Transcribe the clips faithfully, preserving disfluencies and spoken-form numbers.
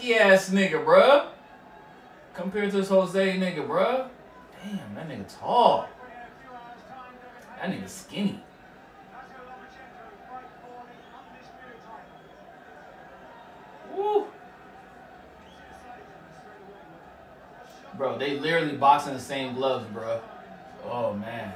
stinky ass nigga, bruh. Compared to this Jose nigga, bruh. Damn, that nigga tall. That nigga skinny. Woo. Bro, they literally boxing the same gloves, bruh. Oh, man.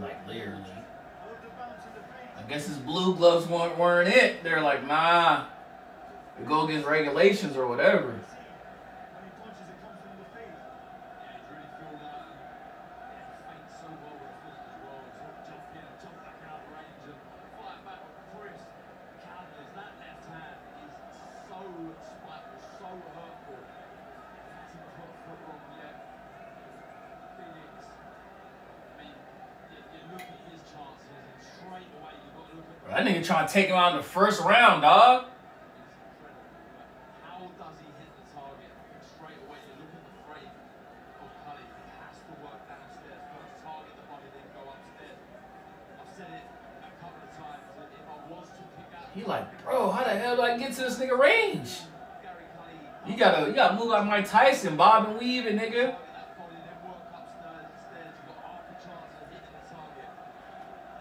Like, literally. I guess his blue gloves weren't, weren't it. They're like, nah. They go against regulations or whatever. That nigga trying to take him out in the first round, dog. How does he hit the target? Straight away, you look at the frame of Cully. He has to work downstairs. First target the body, then go upstairs. I've said it a couple of times. If I was to pick out, he like, bro, how the hell do I get to this nigga range? You gotta, you gotta move like Mike Tyson, bob and weave it, nigga.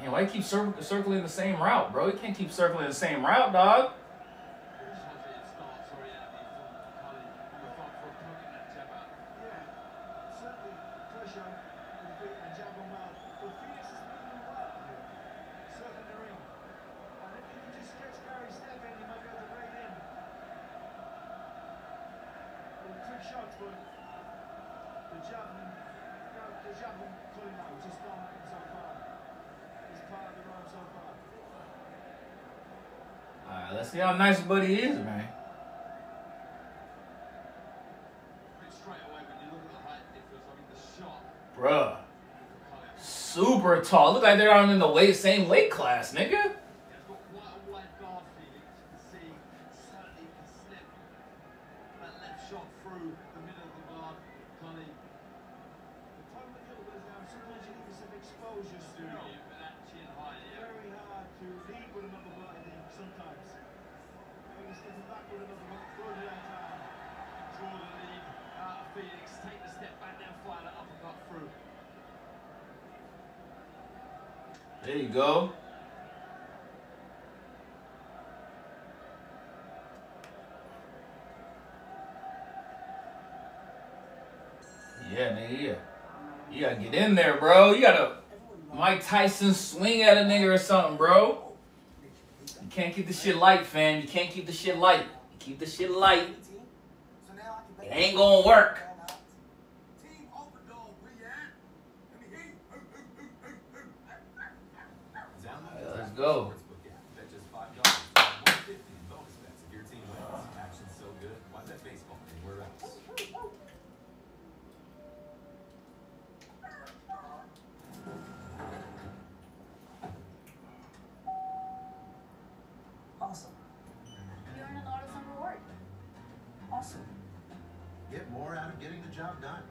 Man, why you keep cir circling the same route, bro? You can't keep circling the same route, dog. Alright, let's see how nice buddy is, man. Bruh. Super tall. Look like they're on in the weight, same weight class, nigga. There you go. Yeah, nigga, yeah. You gotta get in there, bro. You gotta Mike Tyson swing at a nigga or something, bro. You can't keep the shit light, fam. You can't keep the shit light. You keep the shit light. It ain't gonna work. Go. Awesome. You earn a lot of some reward. Awesome. Get more out of getting the job done.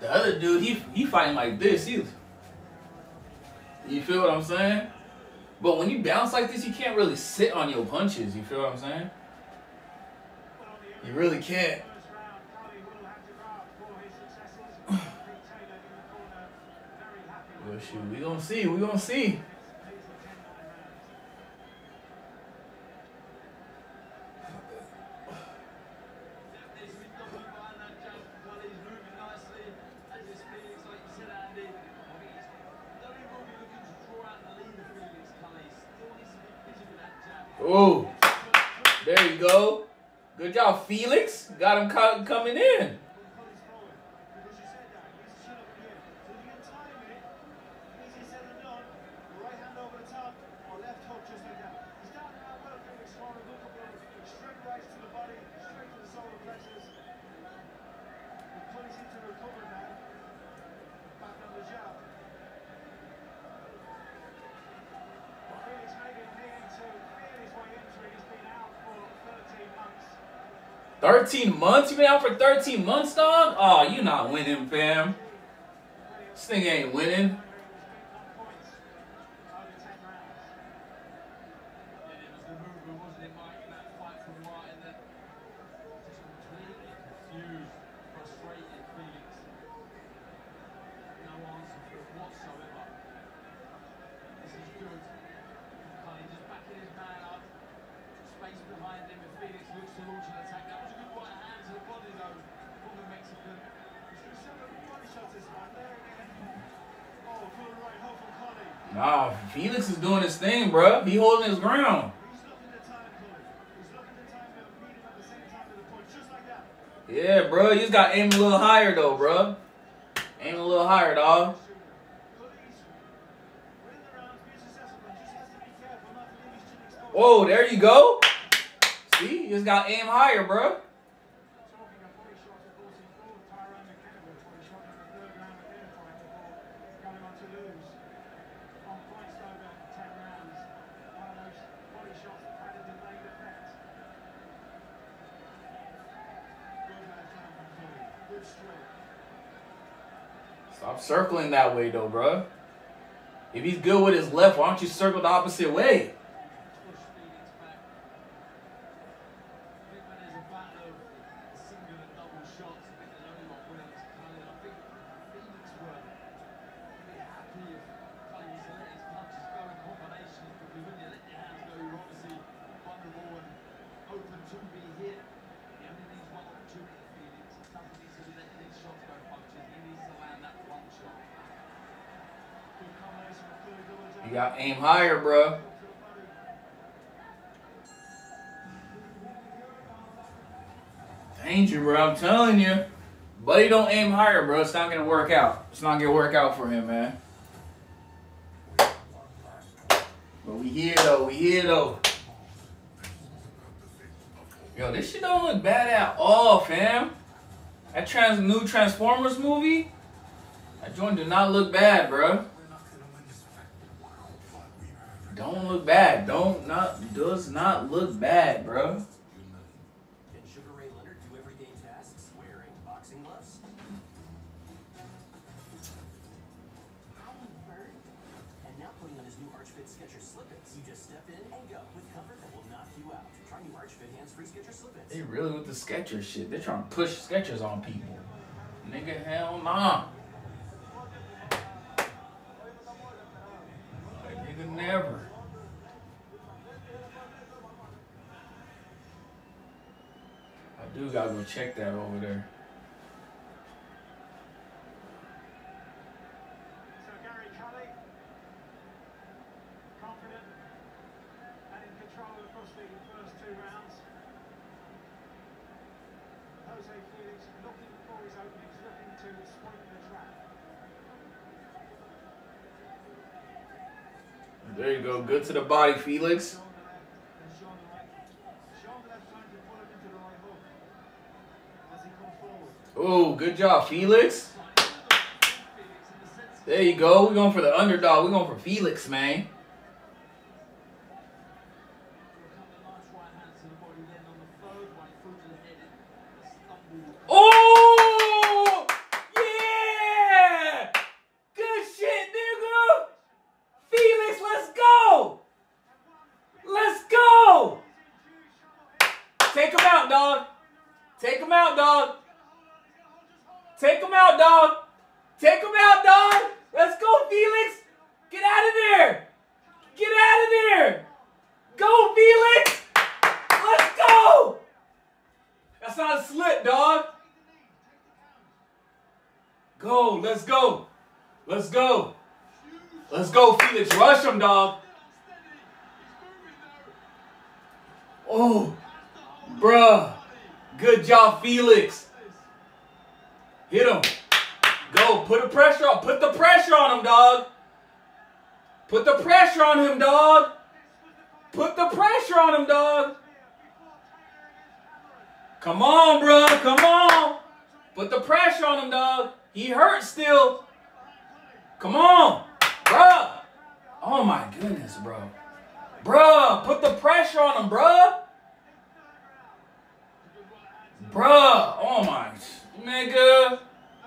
The other dude, he he fighting like this either. You feel what I'm saying? But when you bounce like this, you can't really sit on your punches. You feel what I'm saying? You really can't. Well, shoot, we gonna see. We gonna see. Oh, there you go. Good job, Felix. Got him co coming in. thirteen months? You been out for thirteen months, dog? Oh, you not winning, fam. This thing ain't winning. Nah, Felix is doing his thing, bruh. He holding his ground. Yeah, bruh. You just got to aim a little higher, though, bruh. Aim a little higher, dog. Whoa, there you go. See? You just got to aim higher, bruh. Stop circling that way, though, bro. If he's good with his left, why don't you circle the opposite way? You gotta aim higher, bro. Danger, bro. I'm telling you. Buddy, don't aim higher, bro. It's not gonna work out. It's not gonna work out for him, man. But we here, though. We here, though. Yo, this shit don't look bad at all, fam. That trans new Transformers movie, that joint did not look bad, bro. Don't look bad. Don't not does not look bad, bro. Can Sugar Ray Leonard do everyday tasks wearing boxing gloves? And now putting on his new Archfit Skechers slip-ins. You just step in and go with comfort that will knock you out. Try new Archfit hands-free Skechers slip-ins. They really with the Skechers shit. They're trying to push Skechers on people. Nigga, hell nah. Nigga, never. I do gotta go check that over there. So Gary Cully, confident and in control across the first two rounds. José Félix looking for his openings, looking to swing the trap. There you go. Good to the body, Felix. Oh, good job, Felix. There you go. We're going for the underdog. We're going for Felix, man. Oh! Yeah! Good shit, nigga! Felix, let's go! Let's go! Take him out, dog. Take him out, dog. Take him out, dog. Take him out, dog. Let's go, Felix. Get out of there. Get out of there. Go, Felix. Let's go. That's not a slip, dog. Go. Let's go. Let's go. Let's go, Felix. Rush him, dog. Oh, bruh. Good job, Felix. Hit him. Go. Put the pressure on. Put the pressure on him, dog. Put the pressure on him, dog. Put the pressure on him, dog. Come on, bro. Come on. Put the pressure on him, dog. He hurt still. Come on, bro. Oh, my goodness, bro. Bro, put the pressure on him, bro. Bruh, oh my, nigga.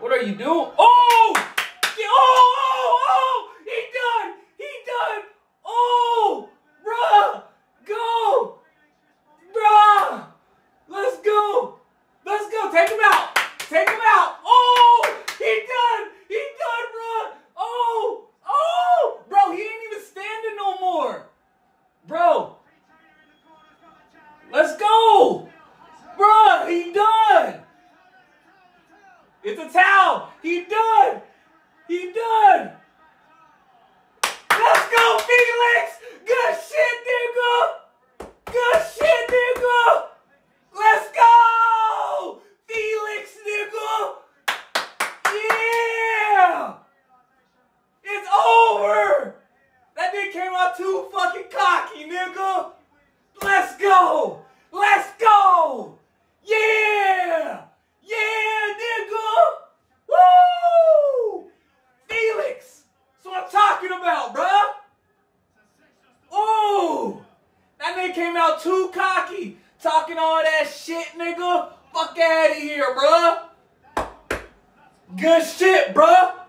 What are you doing? Oh! Yeah, oh, oh, oh! He done! He done! Oh! Bruh! Go! Bruh! Let's go! Let's go! Take him out! Take him out! Oh! He done! He done, bruh! Oh! Oh! Bro, he ain't even standing no more! Bro! Let's go! Bruh, he done! It's a towel! He done! He done! Let's go, Felix! Good shit, nigga! Good shit, nigga! Let's go! Felix, nigga! Yeah! It's over! That nigga came out too fucking cocky, nigga! Let's go! Let's go! Yeah! Yeah, nigga! Woo! Felix! That's what I'm talking about, bruh! Oh! That nigga came out too cocky, talking all that shit, nigga! Fuck out of here, bruh! Good shit, bruh!